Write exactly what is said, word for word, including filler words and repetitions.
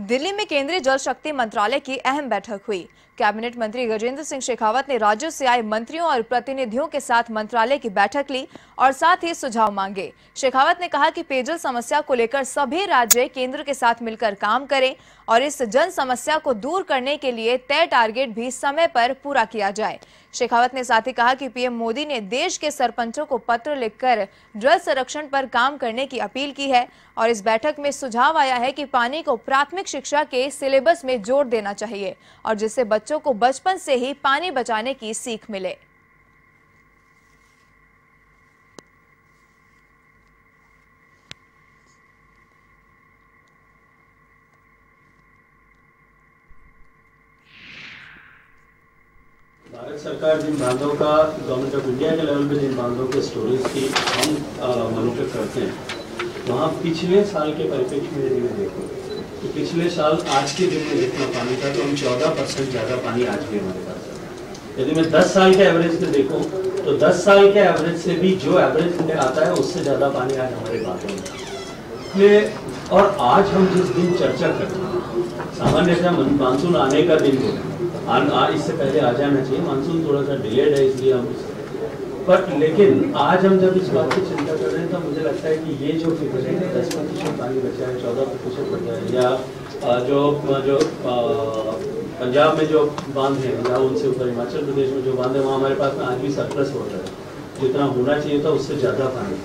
दिल्ली में केंद्रीय जल शक्ति मंत्रालय की अहम बैठक हुई। कैबिनेट मंत्री गजेंद्र सिंह शेखावत ने राज्यों से आए मंत्रियों और प्रतिनिधियों के साथ मंत्रालय की बैठक ली और साथ ही सुझाव मांगे। शेखावत ने कहा कि पेयजल समस्या को लेकर सभी राज्य केंद्र के साथ मिलकर काम करें और इस जन समस्या को दूर करने के लिए तय टारगेट भी समय पर पूरा किया जाए। शेखावत ने साथ ही कहा कि पीएम मोदी ने देश के सरपंचों को पत्र लिखकर जल संरक्षण पर काम करने की अपील की है और इस बैठक में सुझाव आया है कि पानी को प्राथमिक शिक्षा के सिलेबस में जोड़ देना चाहिए और जिससे बच्चों को बचपन से ही पानी बचाने की सीख मिले। भारत सरकार जिन बांधों का गवर्नमेंट ऑफ इंडिया के लेवल पे जिन बांधों के स्टोरेज की हम मॉनिटर करते हैं, वहाँ पिछले साल के परिप्रेक्ष्य में यदि देखो तो पिछले साल आज के दिन में जितना पानी था तो हम चौदह परसेंट ज़्यादा पानी आज भी हमारे पास है। यदि मैं दस साल के एवरेज पे देखो तो दस साल के एवरेज से भी जो एवरेज आता है उससे ज़्यादा पानी आज हमारे पास है। और आज हम जिस दिन चर्चा करते हैं, सामान्यतः मानसून आने का दिन है, इससे पहले आ जाना चाहिए, मानसून थोड़ा सा डिलेड है इसलिए हम बट लेकिन आज हम जब इस बात की चिंता कर रहे हैं तो मुझे लगता है कि ये जो फिगर है दस प्रतिशत पानी बचा है, चौदह प्रतिशत बचा है, या जो जो पंजाब में जो बांध है या उनसे ऊपर हिमाचल प्रदेश में जो बांध है वहाँ हमारे पास आज भी सरप्लस वाटर है, जितना होना चाहिए था उससे ज़्यादा पानी।